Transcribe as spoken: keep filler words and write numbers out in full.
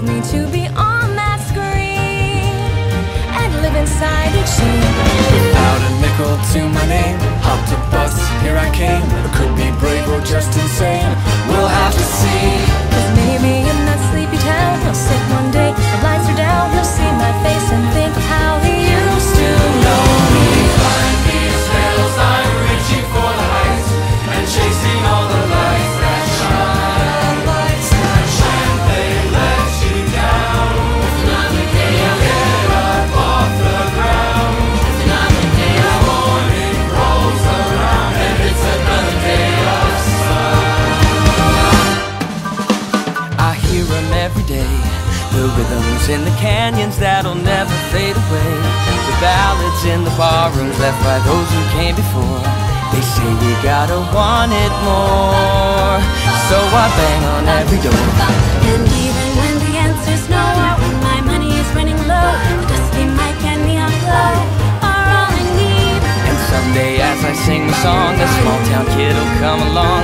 called me to be on that screen and live inside a chamber. Without a nickel to my name, hopped a bus, here I came. I could be brave or just insane, we'll have to see. Cause maybe in that sleepy town, I'll sit one day, the lights are down, you'll see my face and think of how he used to know me. Find these hills, I'm reaching for the heights and chasing all the lights that shine. The rhythms in the canyons that'll never fade away, the ballads in the barrooms left by those who came before. They say we gotta want it more, so I bang on every door. And even when the answer's no, or when my money is running low, the dusty mic and neon glow are all I need. And someday as I sing the song, a small town kid'll come along.